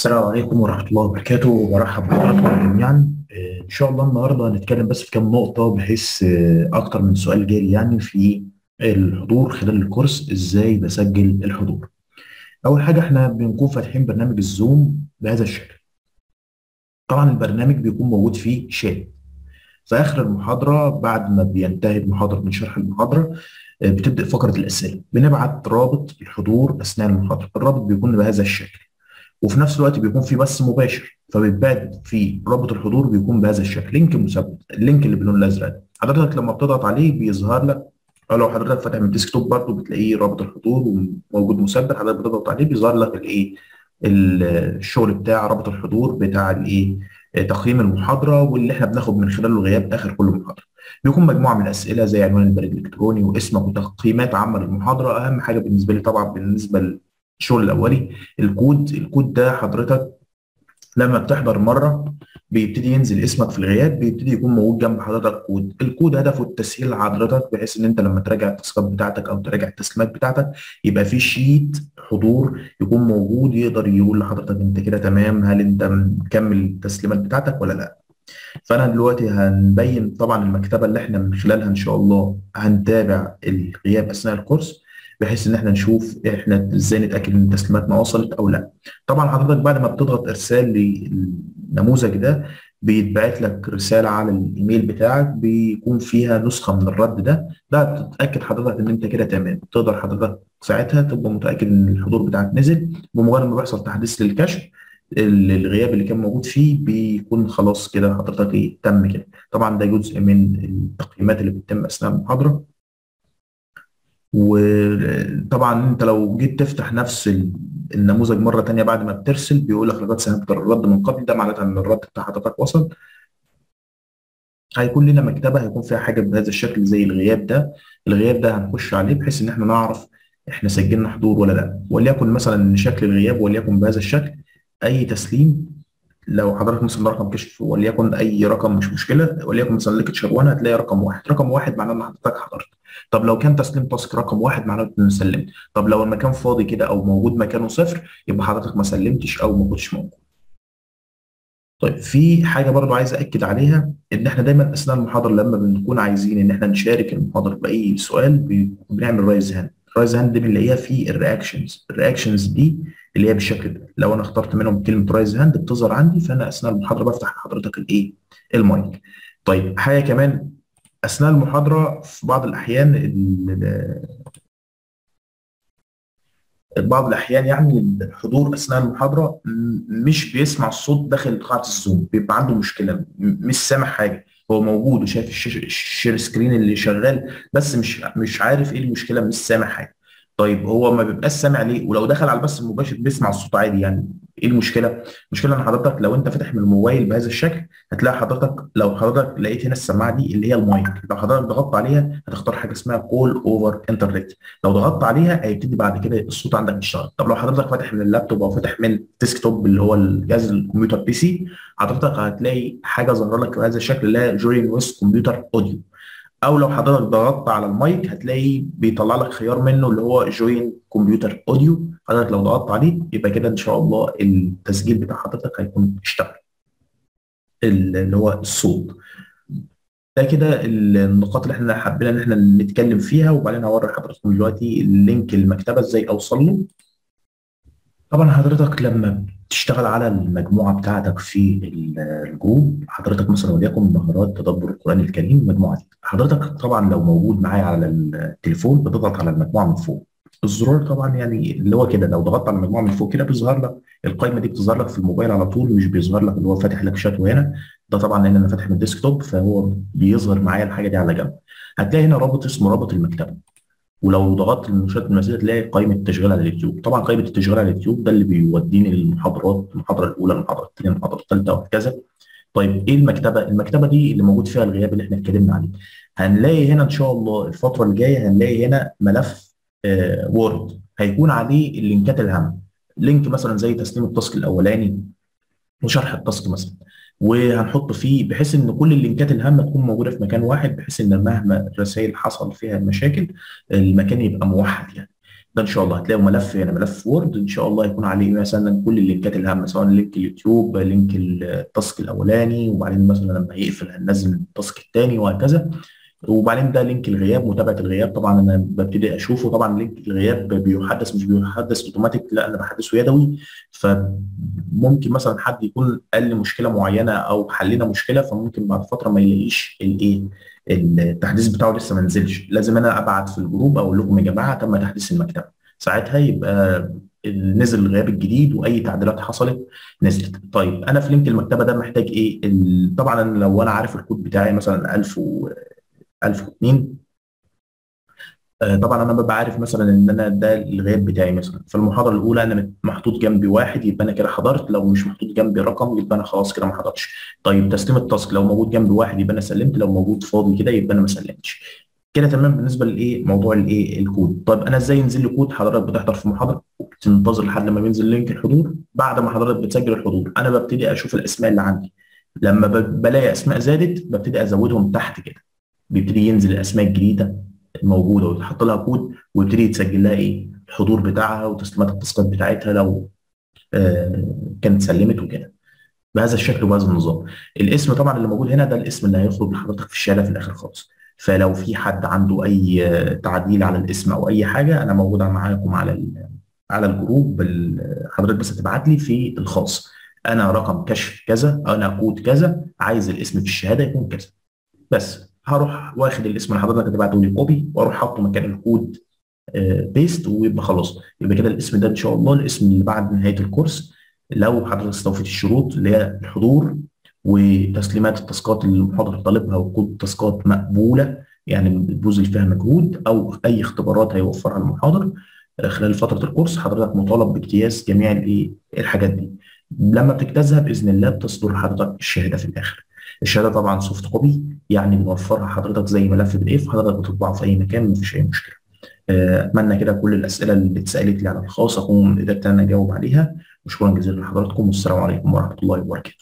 السلام عليكم ورحمة الله وبركاته، وبرحب بحضراتكم جميعا. إن شاء الله النهارده هنتكلم بس في كام نقطة بحيث أكتر من سؤال جالي يعني في الحضور خلال الكورس إزاي بسجل الحضور. أول حاجة إحنا بنكون فاتحين برنامج الزوم بهذا الشكل. طبعا البرنامج بيكون موجود فيه شات. في آخر المحاضرة بعد ما بينتهي المحاضرة من شرح المحاضرة بتبدأ فقرة الأسئلة، بنبعت رابط الحضور أثناء المحاضرة، الرابط بيكون بهذا الشكل. وفي نفس الوقت بيكون في بث مباشر، فبيتبعت في رابط الحضور بيكون بهذا الشكل، لينك مثبت، اللينك اللي باللون الازرق ده، حضرتك لما بتضغط عليه بيظهر لك، او لو حضرتك فاتح من الديسك توب برضه بتلاقيه رابط الحضور وموجود مثبت، حضرتك بتضغط عليه بيظهر لك الايه؟ الشغل بتاع رابط الحضور بتاع الايه؟ تقييم المحاضره واللي احنا بناخد من خلاله غياب اخر كل محاضره. بيكون مجموعه من الاسئله زي عنوان البريد الالكتروني واسمك وتقييمات عامه للمحاضره، اهم حاجه بالنسبه لي طبعا بالنسبه الشغل الاولي الكود ده حضرتك لما بتحضر مره بيبتدي ينزل اسمك في الغياب، بيبتدي يكون موجود جنب حضرتك كود، الكود هدفه التسهيل لحضرتك بحيث ان انت لما تراجع التاسكات بتاعتك او تراجع التسليمات بتاعتك يبقى في شيت حضور يكون موجود يقدر يقول لحضرتك انت كده تمام، هل انت مكمل التسليمات بتاعتك ولا لا. فانا دلوقتي هنبين طبعا المكتبه اللي احنا من خلالها ان شاء الله هنتابع الغياب اثناء الكورس، بحيث ان احنا نشوف احنا ازاي نتاكد ان تسليماتنا وصلت او لا. طبعا حضرتك بعد ما بتضغط ارسال للنموذج ده بيتبعت لك رساله على الايميل بتاعك بيكون فيها نسخه من الرد ده بتتاكد حضرتك ان انت كده تمام، تقدر حضرتك ساعتها تبقى متاكد ان الحضور بتاعك نزل. بمجرد ما بيحصل تحديث للكشف الغياب اللي كان موجود فيه بيكون خلاص كده حضرتك ايه تم كده. طبعا ده جزء من التقييمات اللي بتتم اثناء المحاضره. وطبعا انت لو جيت تفتح نفس النموذج مره ثانيه بعد ما بترسل بيقول لك لقد ساهمت الرد من قبل، ده معناته ان الرد بتاع حضرتك وصل. هيكون لنا مكتبه هيكون فيها حاجه بهذا الشكل زي الغياب ده، الغياب ده هنخش عليه بحيث ان احنا نعرف احنا سجلنا حضور ولا لا، وليكن مثلا شكل الغياب وليكن بهذا الشكل اي تسليم، لو حضرتك مثلا رقم كشف وليكن اي رقم مش مشكله، وليكن مثلا ليكتشر 1 هتلاقي رقم 1، رقم 1 معناه ان حضرتك حضرت. طب لو كان تسليم تاسك رقم 1 معناه ان سلمت، طب لو المكان فاضي كده او موجود مكانه صفر يبقى حضرتك ما سلمتش او ما كنتش موجود. طيب في حاجه برضو عايز اكد عليها، ان احنا دايما اثناء المحاضره لما بنكون عايزين ان احنا نشارك المحاضره باي سؤال بنعمل رايز هاند، الرايز هاند دي بنلاقيها في الرياكشنز، الرياكشنز دي اللي هي بالشكل ده، لو انا اخترت منهم كلمه رايز هاند بتظهر عندي، فانا اثناء المحاضره بفتح لحضرتك الايه؟ المايك. طيب حاجه كمان اثناء المحاضره في بعض الاحيان يعني الحضور اثناء المحاضره مش بيسمع الصوت داخل قاعه الزوم، بيبقى عنده مشكله مش سامع حاجه، هو موجود وشايف الشير سكرين اللي شغال بس مش عارف ايه المشكله، مش سامع حاجه. طيب هو ما بيبقاش سامع ليه؟ ولو دخل على البث المباشر بيسمع الصوت عادي، يعني ايه المشكله؟ المشكله ان حضرتك لو انت فاتح من الموبايل بهذا الشكل هتلاقي حضرتك، لو حضرتك لقيت هنا السماعه دي اللي هي المايك، لو حضرتك ضغطت عليها هتختار حاجه اسمها كول اوفر انترنت، لو ضغطت عليها هيبتدي بعد كده الصوت عندك يشتغل. طب لو حضرتك فاتح من اللابتوب او فاتح من الديسك توب اللي هو الجهاز الكمبيوتر بي سي، حضرتك هتلاقي حاجه ظاهره لك بهذا الشكل اللي هي جوين ويز كمبيوتر اوديو، او لو حضرتك ضغطت على المايك هتلاقي بيطلع لك خيار منه اللي هو جوين كمبيوتر اوديو، حضرتك لو ضغطت عليه يبقى كده ان شاء الله التسجيل بتاع حضرتك هيكون اشتغل اللي هو الصوت ده. كده النقاط اللي احنا حابين ان احنا نتكلم فيها، وبعدين هوري حضراتكم دلوقتي اللينك المكتبه ازاي اوصل له. طبعا حضرتك لما تشتغل على المجموعه بتاعتك في الجوب، حضرتك مثلا وليكن مهارات تدبر القران الكريم، المجموعه دي حضرتك طبعا لو موجود معايا على التليفون بتضغط على المجموعه من فوق، الزرار طبعا يعني اللي هو كده، لو ضغطت على المجموعه من فوق كده بيظهر لك القائمه دي، بتظهر لك في الموبايل على طول، مش بيظهر لك اللي هو فاتح لك شات وهنا، ده طبعا لان انا فاتح من الديسك توب فهو بيظهر معايا الحاجه دي على جنب. هتلاقي هنا رابط اسمه رابط المكتبه، ولو ضغطت المنشات المسائيه تلاقي قائمه التشغيل على اليوتيوب، طبعا قائمه التشغيل على اليوتيوب ده اللي بيوديني للمحاضرات، المحاضره الاولى المحاضره الثانيه المحاضره الثالثه وهكذا. طيب ايه المكتبه؟ المكتبه دي اللي موجود فيها الغياب اللي احنا اتكلمنا عليه. هنلاقي هنا ان شاء الله الفتره الجايه هنلاقي هنا ملف وورد هيكون عليه اللينكات الهامه، لينك مثلا زي تسليم التاسك الاولاني وشرح التاسك مثلا، وهنحط فيه بحيث ان كل اللينكات الهامه تكون موجوده في مكان واحد، بحيث ان مهما الرسائل حصل فيها مشاكل المكان يبقى موحد يعني. ده ان شاء الله هتلاقوا ملف، يعني ملف وورد ان شاء الله يكون عليه مثلا كل اللينكات الهامه، سواء لينك اليوتيوب، لينك التاسك الاولاني، وبعدين مثلا لما يقفل هننزل التاسك الثاني وهكذا. وبعدين ده لينك الغياب، متابعه الغياب طبعا انا ببتدي اشوفه. طبعا لينك الغياب بيحدث، مش بيحدث اوتوماتيك، لا انا بحدثه يدوي. فممكن مثلا حد يكون قال لي مشكله معينه او حلينا مشكله، فممكن بعد فتره ما يلاقيش الايه التحديث بتاعه لسه ما نزلش، لازم انا ابعت في الجروب اقول لكم يا جماعه تم تحديث المكتبه، ساعتها يبقى نزل الغياب الجديد واي تعديلات حصلت نزلت. طيب انا في لينك المكتبه ده محتاج ايه؟ طبعا لو انا عارف الكود بتاعي مثلا 1000 و 1002، طبعا انا ببقى عارف مثلا ان انا ده الغياب بتاعي مثلا. فالمحاضره الاولى انا محطوط جنبي واحد يبقى انا كده حضرت، لو مش محطوط جنبي رقم يبقى انا خلاص كده ما حضرتش. طيب تسليم التاسك لو موجود جنبي واحد يبقى انا سلمت، لو موجود فاضي كده يبقى انا ما سلمتش. كده تمام بالنسبه لايه موضوع الايه الكود. طيب انا ازاي ينزل لي كود؟ حضرتك بتحضر في محاضره وبتنتظر لحد ما بينزل لينك الحضور، بعد ما حضرتك بتسجل الحضور انا ببتدي اشوف الاسماء اللي عندي، لما بلاقي اسماء زادت ببتدي ازودهم تحت كده، بيبتدي ينزل الاسماء الجديده موجوده ويتحط لها كود ويبتدي يتسجل لها ايه الحضور بتاعها وتسليمات التاسكات بتاعتها لو كانت سلمت وكده. بهذا الشكل وبهذا النظام. الاسم طبعا اللي موجود هنا ده الاسم اللي هيخرج لحضرتك في الشهاده في الاخر خالص. فلو في حد عنده اي تعديل على الاسم او اي حاجه انا موجود معاكم على الجروب، حضرتك بس تبعت لي في الخاص انا رقم كشف كذا، انا كود كذا، عايز الاسم في الشهاده يكون كذا، بس هروح واخد الاسم اللي حضرتك هتبعته لي كوبي واروح حاطه مكان الكود بيست ويبقى خلاص. يبقى كده الاسم ده ان شاء الله الاسم اللي بعد نهايه الكورس لو حضرتك استوفيت الشروط اللي هي الحضور وتسليمات التاسكات اللي المحاضره طالبها وكود تاسكات مقبوله يعني بذل فيها مجهود، او اي اختبارات هيوفرها المحاضر خلال فتره الكورس. حضرتك مطالب باجتياز جميع الايه الحاجات دي. لما بتجتازها باذن الله بتصدر لحضرتك الشهاده في الاخر. الشهاده طبعا سوفت كوبي، يعني بنوفرها حضرتك زي ملف PDF، حضرتك بتطبعه في اي مكان مفيش اي مشكله. اتمنى كده كل الاسئله اللي اتسالت لي على الخاص اكون قدرت انا اجاوب عليها، وشكرا جزيلا لحضراتكم والسلام عليكم ورحمه الله وبركاته.